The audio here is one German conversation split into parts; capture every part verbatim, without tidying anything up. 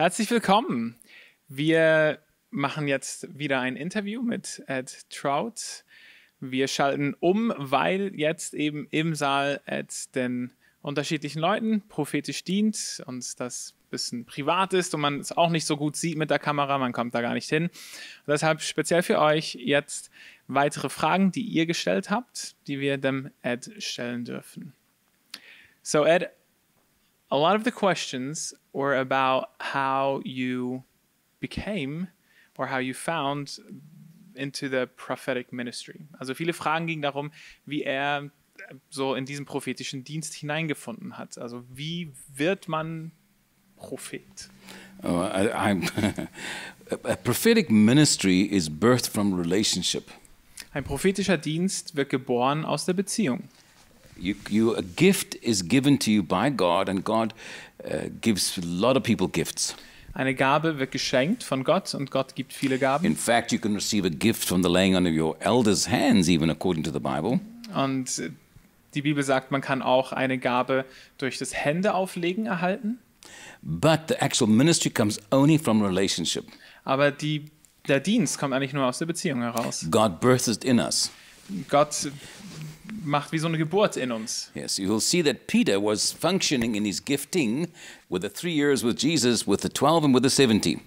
Herzlich willkommen. Wir machen jetzt wieder ein Interview mit Ed Traut. Wir schalten um, weil jetzt eben im Saal Ed den unterschiedlichen Leuten prophetisch dient und das ein bisschen privat ist und man es auch nicht so gut sieht mit der Kamera, man kommt da gar nicht hin. Und deshalb speziell für euch jetzt weitere Fragen, die ihr gestellt habt, die wir dem Ed stellen dürfen. So Ed, a lot of the questions were about how you became or how you found into the prophetic ministry. Also viele Fragen gingen darum, wie er so in diesen prophetischen Dienst hineingefunden hat. Also wie wird man Prophet? Oh, I, I'm a prophetic ministry is birthed from relationship. Ein prophetischer Dienst wird geboren aus der Beziehung. You, you, a gift is given to you by God, and God uh, gives a lot of people gifts. Eine Gabe wird geschenkt von Gott, und Gott gibt viele Gaben. In fact, you can receive a gift from the laying on of your elders' hands, even according to the Bible. Und die Bibel sagt, man kann auch eine Gabe durch das Händeauflegen erhalten. But the actual ministry comes only from relationship. Aber die, der Dienst kommt eigentlich nur aus der Beziehung heraus. God births it in us. Gott macht wie so eine Geburt in uns. Yes, you will see that Peter was functioning in his gifting with the three years with Jesus, with the twelve and with the seventy.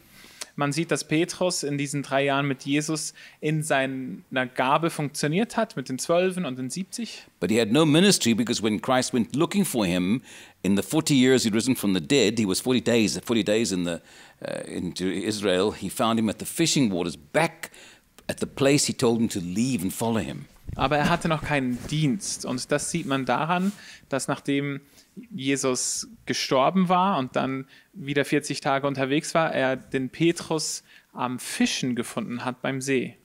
Man sieht, dass Petrus in diesen drei Jahren mit Jesus in seiner Gabe funktioniert hat, mit den Zwölfen und den siebzig. But he had no ministry because when Christ went looking for him in the forty years he'd risen from the dead, he was forty days, forty days in the uh, into Israel. He found him at the fishing waters, back at the place he told him to leave and follow him. Aber er hatte noch keinen Dienst, und das sieht man daran, dass nachdem Jesus gestorben war und dann wieder vierzig Tage unterwegs war, er den Petrus am Fischen gefunden hat beim See,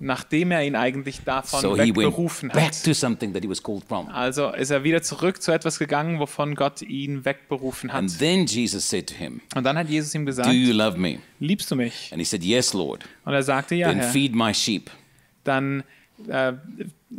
nachdem er ihn eigentlich davon wegberufen hat. Also ist er wieder zurück zu etwas gegangen, wovon Gott ihn wegberufen hat. Und dann hat Jesus ihm gesagt, liebst du mich? Und er sagte, ja, Herr. Dann äh,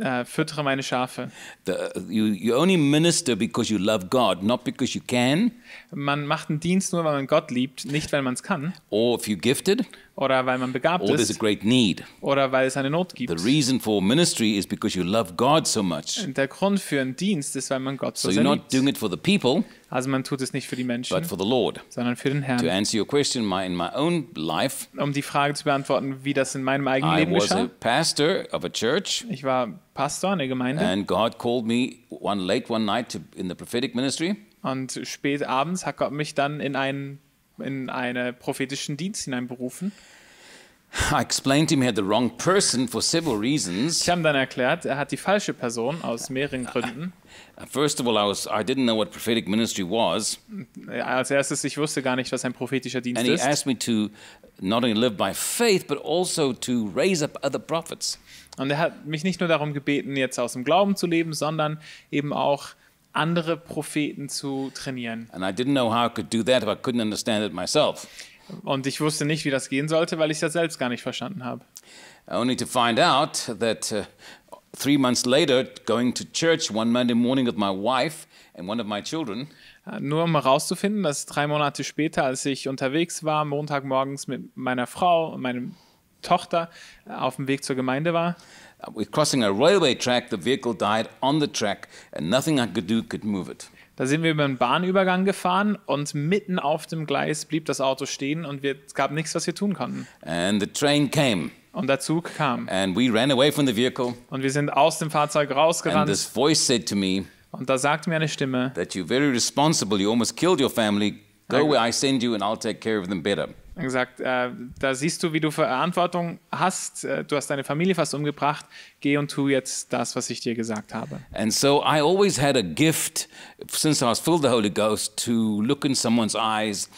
äh, füttere meine Schafe. The, you, you only minister because you love God, not because you can. Man macht einen Dienst nur, weil man Gott liebt, nicht weil man es kann. Or if you're gifted. Oder weil man begabt or ist. There's a great need. Oder weil es eine Not gibt. The reason for ministry is because you love God so much. Der Grund für einen Dienst ist, weil man Gott so, so sehr you're not liebt. Doing it for the people. Also man tut es nicht für die Menschen, but for the Lord. Sondern für den Herrn. To answer your question, my, in my own life, um die Frage zu beantworten, wie das in meinem eigenen I Leben was geschah. A pastor of a church. Ich war Pastor in der Gemeinde. And God called me one late one night to, in the prophetic ministry. Und spät abends hat Gott mich dann in einen in einen prophetischen Dienst hineinberufen. I explained to him he had the wrong person for several reasons. Ich habe dann erklärt, er hat die falsche Person aus mehreren Gründen. First of all, I was I didn't know what prophetic ministry was. Als erstes, ich wusste gar nicht, was ein prophetischer Dienst ist. And he asked me to not only live by faith, but also to raise up other prophets. Und er hat mich nicht nur darum gebeten, jetzt aus dem Glauben zu leben, sondern eben auch andere Propheten zu trainieren. And I didn't know how I could do that if I couldn't understand it myself. Und ich wusste nicht, wie das gehen sollte, weil ich das selbst gar nicht verstanden habe. Only to find out that uh, three months later, going to church one Monday morning with my wife and one of my children. Nur um herauszufinden, dass drei Monate später, als ich unterwegs war, montagmorgens mit meiner Frau und meinem Tochter auf dem Weg zur Gemeinde war. We're crossing a railway track. The vehicle died on the track, and nothing I could do could move it. Da sind wir über einen Bahnübergang gefahren und mitten auf dem Gleis blieb das Auto stehen und wir, es gab nichts, was wir tun konnten. And the train came. Und der Zug kam. And we ran away from the vehicle. Und wir sind aus dem Fahrzeug rausgerannt. And this voice said to me, und da sagte mir eine Stimme, that you're very responsible, you almost killed your family. Go where I send you and I'll take care of them better. Er hat gesagt, äh, da siehst du, wie du Verantwortung hast. Du hast deine Familie fast umgebracht. Geh und tu jetzt das, was ich dir gesagt habe. And so I always had a gift, since I was filled with the Holy Ghost, to look in someone's eyes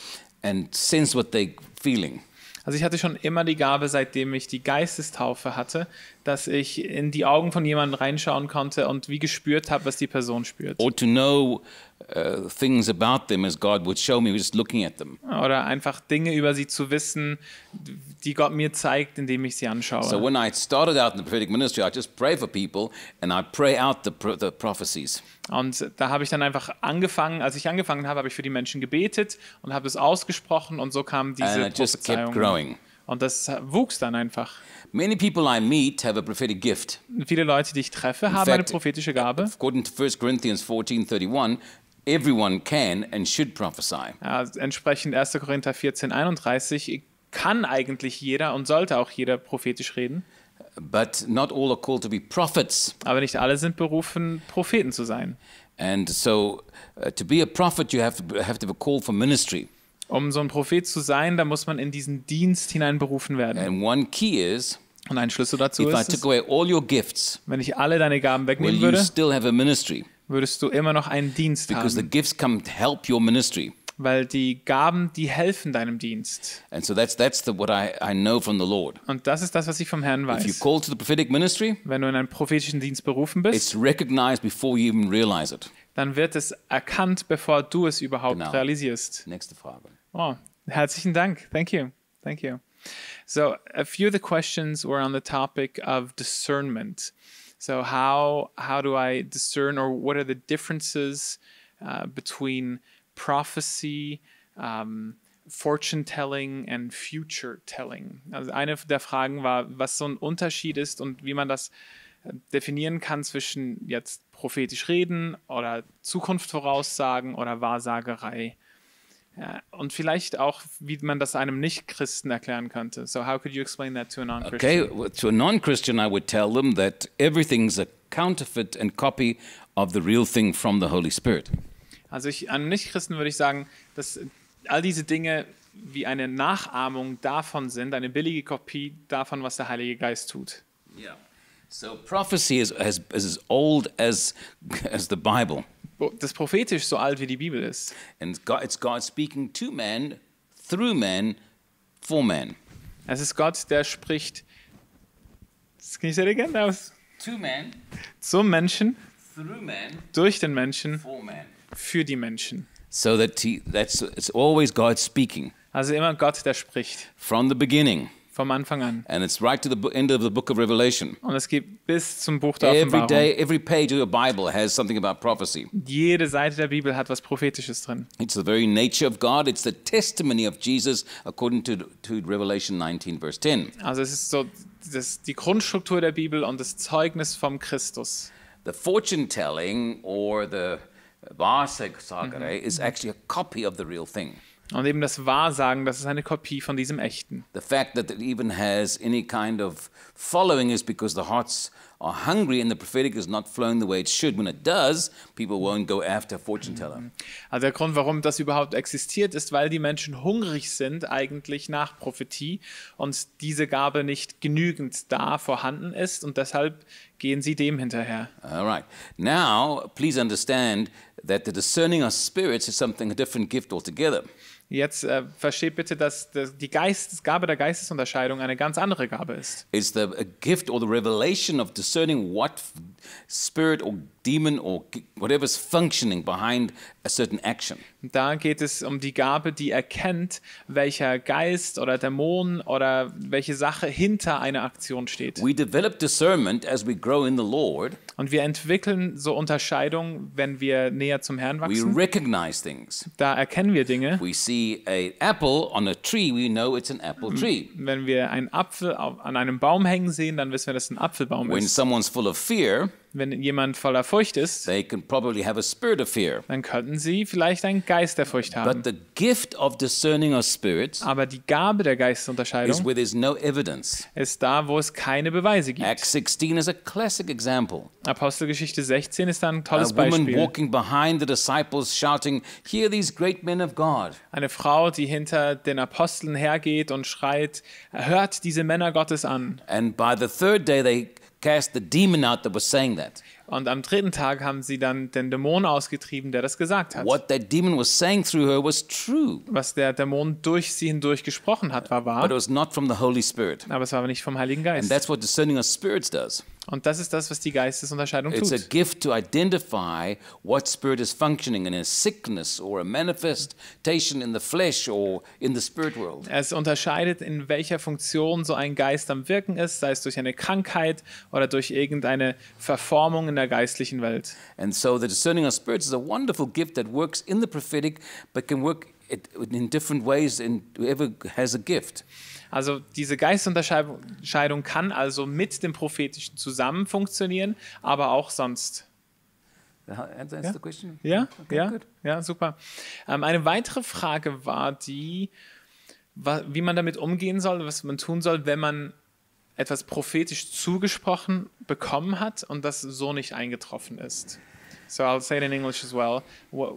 and sense what they're feeling. Also ich hatte schon immer die Gabe, seitdem ich die Geistestaufe hatte, dass ich in die Augen von jemandem reinschauen konnte und wie gespürt habe, was die Person spürt. Or to know uh, things about them as God would show me just looking at them. Oder einfach Dinge über sie zu wissen, die Gott mir zeigt, indem ich sie anschaue. So when I started out in the prophetic ministry, I just pray for people and I pray out the, pro the prophecies. Und da habe ich dann einfach angefangen, als ich angefangen habe, habe ich für die Menschen gebetet und habe es ausgesprochen und so kam diese And I just kept growing. Und das wuchs dann einfach. Many people I meet have a prophetic gift. Viele Leute, die ich treffe, haben eine prophetische Gabe. According to First Corinthians fourteen thirty-one, everyone can and should prophesy. Ja, entsprechend Erster Korinther vierzehn einunddreißig kann eigentlich jeder und sollte auch jeder prophetisch reden. But not all are called to be prophets. Aber nicht alle sind berufen, Propheten zu sein. And so uh, to be a prophet you have to have to be called for ministry. Um so ein Prophet zu sein, da muss man in diesen Dienst hinein berufen werden. And one key is, und ein Schlüssel dazu if ist, I took away all your gifts, wenn ich alle deine Gaben wegnehmen würde, still have a ministry, würdest du immer noch einen Dienst because haben. The gifts come to help your ministry. Weil die Gaben, die helfen deinem Dienst. And so that's, that's the, what I, I know from the Lord. Und das ist das, was ich vom Herrn weiß. If you're called to the prophetic ministry, wenn du in einen prophetischen Dienst berufen bist, it's recognized before you even realize it. Dann wird es erkannt, bevor du es überhaupt genau. realisierst. Nächste Frage. Oh, herzlichen Dank. Thank you. Thank you. So, a few of the questions were on the topic of discernment. So, how how do I discern, or what are the differences uh, between prophecy, um, fortune telling and future telling? Also eine der Fragen war, was so ein Unterschied ist und wie man das definieren kann zwischen jetzt prophetisch reden oder Zukunft voraussagen oder Wahrsagerei. Ja, und vielleicht auch, wie man das einem Nicht-Christen erklären könnte. So how could you explain that to a non-Christian? Okay, to a non-Christian I would tell them that everything's a counterfeit and copy of the real thing from the Holy Spirit. Also ich, einem Nicht-Christen würde ich sagen, dass all diese Dinge wie eine Nachahmung davon sind, eine billige Kopie davon, was der Heilige Geist tut. Ja. Yeah. So prophecy is as, is as old as as the Bible. Das prophetisch so alt wie die Bibel ist. And God, it's God speaking to man, through man, for man. Es ist Gott, der spricht. Das klingt sehr elegant aus. To man. Zum Menschen. Through man. Durch den Menschen. For man. Für die Menschen. So that he, that's it's always God speaking. Also immer Gott, der spricht. From the beginning. Vom Anfang an. And it's right to the end of the book of Revelation. Und es geht bis zum Buch der Offenbarung. Every day, every page of the Bible has something about prophecy. Jede Seite der Bibel hat was Prophetisches drin. It's the very nature of God. It's the testimony of Jesus according to, to Revelation nineteen verse ten. Also es ist so das, die Grundstruktur der Bibel und das Zeugnis vom Christus. The fortune telling or the Wahrsagerei is actually a copy of the real thing. Und eben das Wahrsagen, das ist eine Kopie von diesem Echten. The fact that it even has any kind of following is because the hearts are hungry and the prophetic is not flowing the way it should. When it does, people won't go after fortune teller. Also der Grund, warum das überhaupt existiert, ist, weil die Menschen hungrig sind eigentlich nach Prophetie und diese Gabe nicht genügend da vorhanden ist und deshalb gehen sie dem hinterher. All right. Now, please understand that the discerning of spirits is something a different gift altogether. Jetzt äh, versteht bitte, dass die Geist, Gabe der Geistesunterscheidung eine ganz andere Gabe ist. It's the gift or the revelation of discerning what spirit or demon or whatever is functioning behind a certain action. Da geht es um die Gabe, die erkennt, welcher Geist oder Dämon oder welche Sache hinter einer Aktion steht. We develop discernment as we grow in the Lord. Und wir entwickeln so Unterscheidung, wenn wir näher zum Herrn wachsen. We recognize things. Da erkennen wir Dinge. We see an apple on a tree, we know it's an apple tree. Wenn wir einen Apfel an einem Baum hängen sehen, dann wissen wir, dass es ein Apfelbaum When ist. When someone's full of fear, wenn jemand voller Furcht ist, they can probably have a spirit of fear. Dann könnten sie vielleicht einen Geist der Furcht haben. But the gift of discerning of spirits, aber die Gabe der Geistesunterscheidung, is where there's no evidence. Ist da, wo es keine Beweise gibt. Acts sixteen is a classic example. Apostelgeschichte sechzehn ist da ein tolles a woman Beispiel. Walking behind the disciples, shouting, "Hear these great men of God." Eine Frau, die hinter den Aposteln hergeht und schreit, hört diese Männer Gottes an. And by the third day they cast the demon out that was saying that. Und am dritten Tag haben sie dann den Dämon ausgetrieben, der das gesagt hat. What that demon was saying through her was true. Was der Dämon durch sie hindurch gesprochen hat, war wahr. But it was not from the Holy Spirit. Aber es war nicht vom Heiligen Geist. And that's what discerning of spirits does. Und das ist das, was die Geistesunterscheidung tut. It's a gift to identify what spirit is functioning in a sickness or a manifestation in the flesh or in the spirit world. Es unterscheidet, in welcher Funktion so ein Geist am Wirken ist, sei es durch eine Krankheit oder durch irgendeine Verformung in der geistlichen Welt. And so the discerning of spirits is a wonderful gift that works in the prophetic, but can work in different ways in whoever has a gift. Also diese Geistunterscheidung kann also mit dem Prophetischen zusammen funktionieren, aber auch sonst. Ja, ja, ja, super. Ähm, eine weitere Frage war die, wie man damit umgehen soll, was man tun soll, wenn man etwas prophetisch zugesprochen bekommen hat und das so nicht eingetroffen ist. So I'll say it in English as well. What,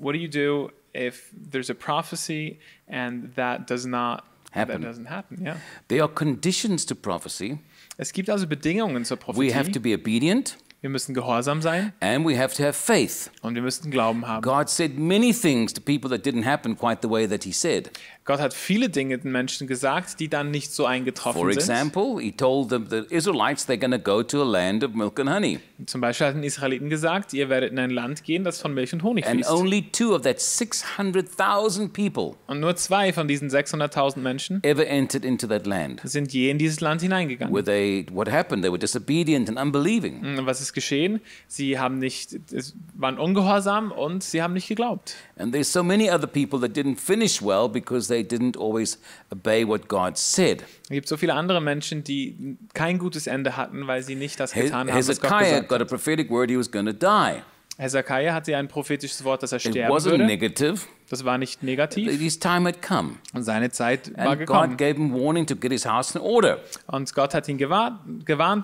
what do you do if there's a prophecy and that does not happen. That doesn't happen, yeah. There are conditions to prophecy. Es gibt also Bedingungen zur Prophetie. We have to be obedient. Wir müssen gehorsam sein. And we have to have faith. Und wir müssen Glauben haben. God said many things to people that didn't happen quite the way that he said. Gott hat viele Dinge den Menschen gesagt, die dann nicht so eingetroffen sind. For example, he told them the Israelites they're going to go to a land of milk and honey. Zum Beispiel hat den Israeliten gesagt, ihr werdet in ein Land gehen, das von Milch und Honig fließt. And only two of that six hundred thousand people. Und nur zwei von diesen sechshunderttausend Menschen ever entered into that land. Sind je in dieses Land hineingegangen. Were they, what happened? They were disobedient and unbelieving. Und was ist geschehen? Sie haben nicht, waren ungehorsam und sie haben nicht geglaubt. And there's so many other people that didn't finish well because they They didn't always obey what God said. Es gibt so viele andere Menschen, die kein gutes Ende hatten, weil sie nicht das getan haben, was Gott gesagt hat. Hezekiah got a prophetic word he was going to die. Hezekiah hatte ein prophetisches Wort, dass er sterben würde. Das war nicht negativ. His time had come. Und seine Zeit war gekommen. God gave him warning to get his house in order. Und Gott hat ihn gewarnt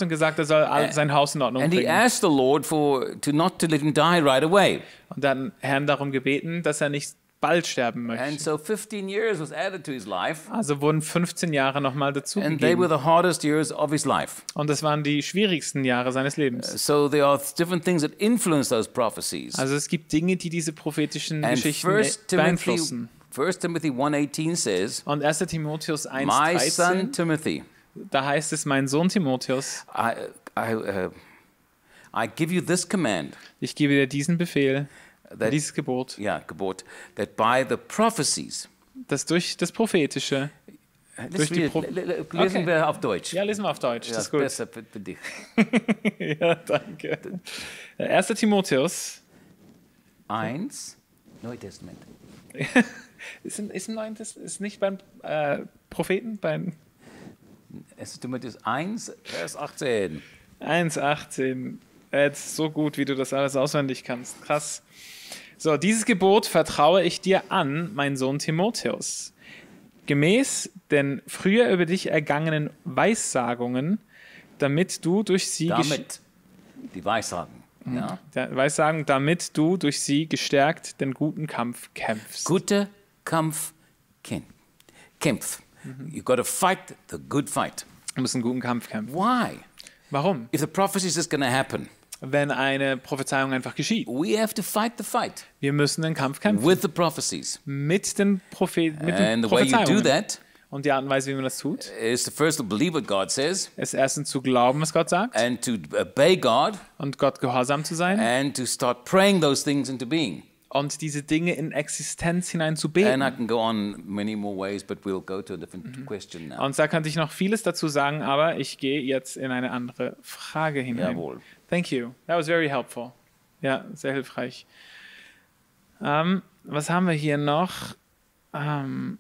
und gesagt, er soll sein Haus in Ordnung bringen. And he asked the Lord for to not to let him die right away. Und dann Herrn darum gebeten, dass er nicht bald sterben möchte. And so fifteen years was added to his life. Also wurden fünfzehn Jahre nochmal dazu gegeben. And they were the hardest years of his life. Und das waren die schwierigsten Jahre seines Lebens. Uh, so there are different things that influence those prophecies. Also es gibt Dinge, die diese prophetischen and Geschichten beeinflussen. First Timothy one eighteen says, und erster Timotheus eins dreizehn, my son Timothy, da heißt es, mein Sohn Timotheus, I, I, uh, I give you this command. Ich gebe dir diesen Befehl. That, dieses Gebot, yeah, Gebot, that by the prophecies, das durch das Prophetische, durch die Pro lesen wir auf Deutsch. Ja, lesen wir auf Deutsch, ja, das ist gut. Besser für, für dich. Ja, danke. erster Timotheus eins, Neue Testament. ist, im, ist, im Neuen Testament, ist nicht beim äh, Propheten, beim... erster Timotheus eins, Vers achtzehn. eins achtzehn. Jetzt so gut, wie du das alles auswendig kannst. Krass. So, dieses Gebot vertraue ich dir an, mein Sohn Timotheus. Gemäß den früher über dich ergangenen Weissagungen, damit du durch sie... Damit, die Weissagen. Ja. Weissagen, damit du durch sie gestärkt den guten Kampf kämpfst. Guter Kampf kämpf. Mhm. You gotta fight the good fight. Du musst einen guten Kampf kämpfen. Why? Warum? If the prophecy is just gonna happen. Wenn eine Prophezeiung einfach geschieht. We have to fight the fight. Wir müssen den Kampf kämpfen. With the prophecies. Mit den, Prophe mit den Prophezeiungen. That, und die Art und Weise, wie man das tut, is to first believe what God says, ist erstens zu glauben, was Gott sagt, and to obey God, und Gott gehorsam zu sein, and to start praying those things into being. Und diese Dinge in Existenz hinein zu beten. Und da könnte ich noch vieles dazu sagen, aber ich gehe jetzt in eine andere Frage hinein. Jawohl. Thank you. That was very helpful. Ja, sehr hilfreich. Um, was haben wir hier noch? Um,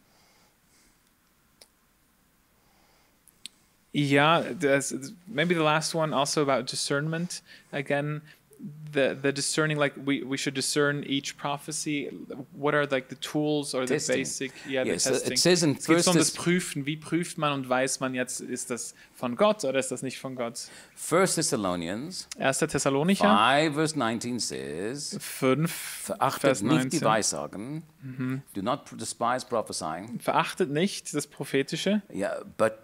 ja, das, maybe the last one also about discernment again. The, the discerning, like we, we should discern each prophecy. What are like the tools or testing. the basic? Yeah, yes, the testing. It says in first, um das Prüfen. Wie prüft man und weiß man jetzt, ist das von Gott oder ist das nicht von Gott? First Thessalonians. erster Thessalonicher, fünf, Vers neunzehn says. Verachtet nicht die Weissagen. Mm-hmm. Do not despise prophesying. Verachtet nicht das Prophetische. Yeah, but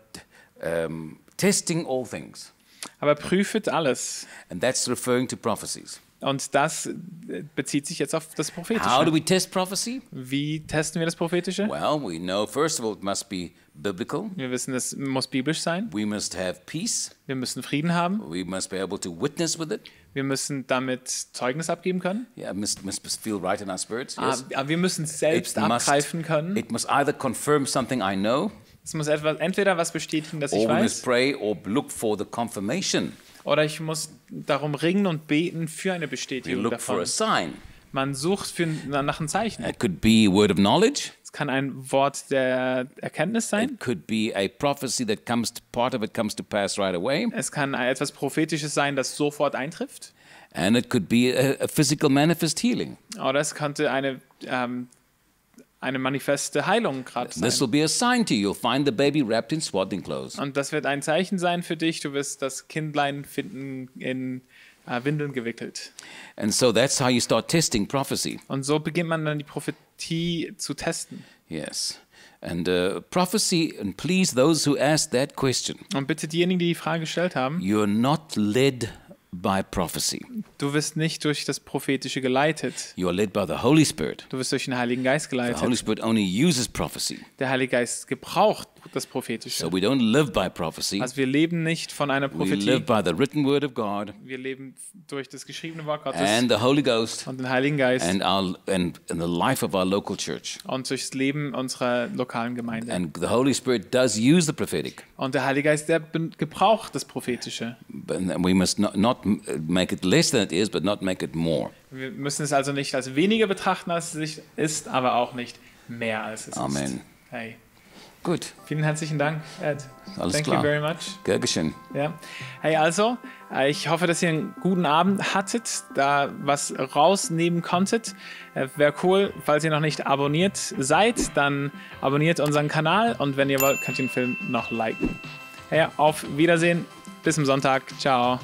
um, testing all things. Aber prüfet alles. And that's referring to prophecies. Und das bezieht sich jetzt auf das Prophetische. How do we test prophecy? Wie testen wir das Prophetische? Well, we know first of all it must be biblical. Wir wissen, es muss biblisch sein. We must have peace. Wir müssen Frieden haben. We must be able to witness with it. Wir müssen damit Zeugnis abgeben können. Yeah, must must feel right in our spirits. Yes. Aber wir müssen selbst it abgreifen must, können. It must either confirm something I know. Es muss etwas, entweder was bestätigen, das ich weiß. Or we must pray or look for the confirmation. Oder ich muss darum ringen und beten für eine Bestätigung davon. Man sucht für, nach einem Zeichen. It could be a word of knowledge. Es kann ein Wort der Erkenntnis sein. It could be a prophecy that comes to, part of it comes to pass right away. Es kann etwas Prophetisches sein, das sofort eintrifft. And it could be a, a physical manifest healing. Oder es könnte eine ähm, eine manifeste Heilung gerade sein. This will be a sign to you. You'll find the baby wrapped in swaddling clothes. Und das wird ein Zeichen sein für dich. Du wirst das Kindlein finden in äh, Windeln gewickelt. And so that's how you start testing prophecy. Und so beginnt man dann die Prophetie zu testen. Yes. And uh, prophecy, and please those who asked that question. Und bitte diejenigen, die die Frage gestellt haben. You're not led by prophecy. Du wirst nicht durch das Prophetische geleitet. You are led by the Holy Spirit. Du wirst durch den Heiligen Geist geleitet. The Holy Spirit only uses prophecy. Der Heilige Geist gebraucht das Prophetische. So we don't live by prophecy. Also wir leben nicht von einer Prophetie. We live by the written word of God. Wir leben durch das geschriebene Wort Gottes. And the Holy Ghost. Und den Heiligen Geist. And our and, and the life of our local church. Und durchs Leben unserer lokalen Gemeinde. And the Holy Spirit does use the prophetic. Und der Heilige Geist, der gebraucht das Prophetische. But we must not, not make it less than it is, but not make it more. Wir müssen es also nicht als weniger betrachten, als es ist, aber auch nicht mehr als es Amen. Ist. Amen. Hey. Gut. Vielen herzlichen Dank, Ed. Alles Thank klar. you very much. Gern geschehen. Ja. Hey, also, ich hoffe, dass ihr einen guten Abend hattet, da was rausnehmen konntet. Wäre cool, falls ihr noch nicht abonniert seid, dann abonniert unseren Kanal und wenn ihr wollt, könnt ihr den Film noch liken. Hey, auf Wiedersehen. Bis zum Sonntag. Ciao.